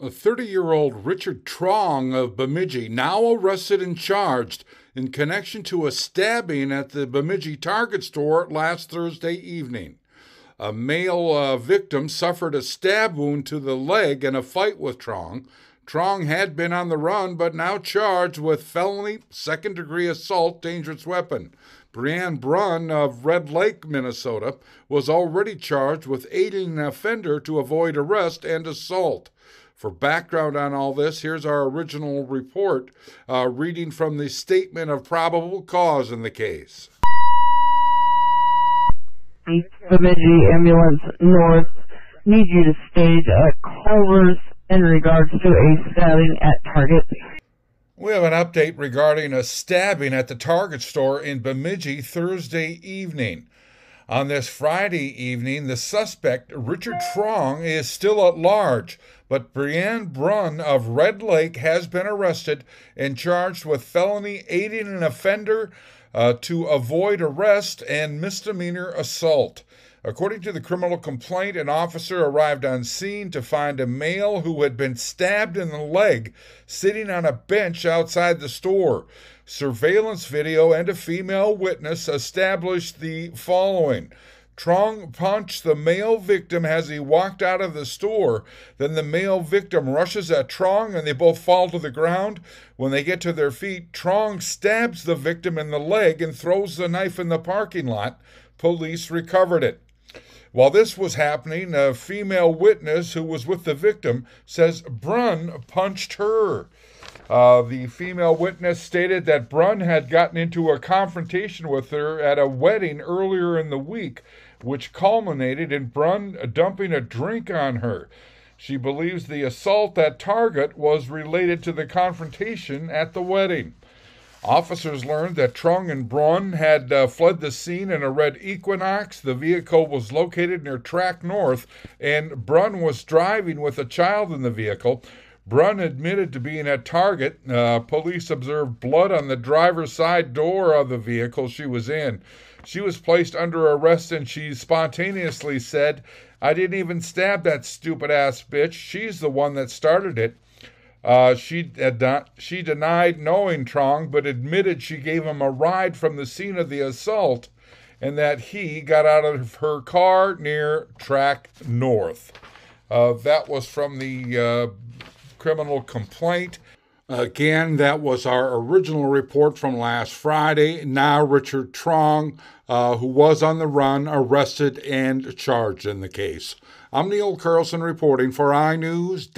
A 30-year-old Richard Truong of Bemidji, now arrested and charged in connection to a stabbing at the Bemidji Target store last Thursday evening. A male victim suffered a stab wound to the leg in a fight with Truong. Truong had been on the run, but now charged with felony second-degree assault dangerous weapon. Brianne Brunn of Red Lake, Minnesota, was already charged with aiding an offender to avoid arrest and assault. For background on all this, here's our original report, reading from the statement of probable cause in the case. Bemidji Ambulance North need you to stage a Culver's in regards to a stabbing at Target. We have an update regarding a stabbing at the Target store in Bemidji Thursday evening. On this Friday evening, the suspect, Richard Truong, is still at large, but Brianne Brunn of Red Lake has been arrested and charged with felony aiding an offender to avoid arrest and misdemeanor assault. According to the criminal complaint, an officer arrived on scene to find a male who had been stabbed in the leg sitting on a bench outside the store. Surveillance video and a female witness established the following. Truong punched the male victim as he walked out of the store. Then the male victim rushes at Truong and they both fall to the ground. When they get to their feet, Truong stabs the victim in the leg and throws the knife in the parking lot. Police recovered it. While this was happening, a female witness who was with the victim says Brunn punched her. The female witness stated that Brunn had gotten into a confrontation with her at a wedding earlier in the week, which culminated in Brunn dumping a drink on her. She believes the assault at Target was related to the confrontation at the wedding. Officers learned that Truong and Brunn had fled the scene in a red Equinox. The vehicle was located near Track North, and Brunn was driving with a child in the vehicle. Brunn admitted to being at Target. Police observed blood on the driver's side door of the vehicle she was in. She was placed under arrest, and she spontaneously said, "I didn't even stab that stupid-ass bitch. She's the one that started it." She denied knowing Truong, but admitted she gave him a ride from the scene of the assault and that he got out of her car near Track North. That was from the criminal complaint. Again, that was our original report from last Friday. Now Richard Truong, who was on the run, arrested and charged in the case. I'm Neil Carlson reporting for inews.tv.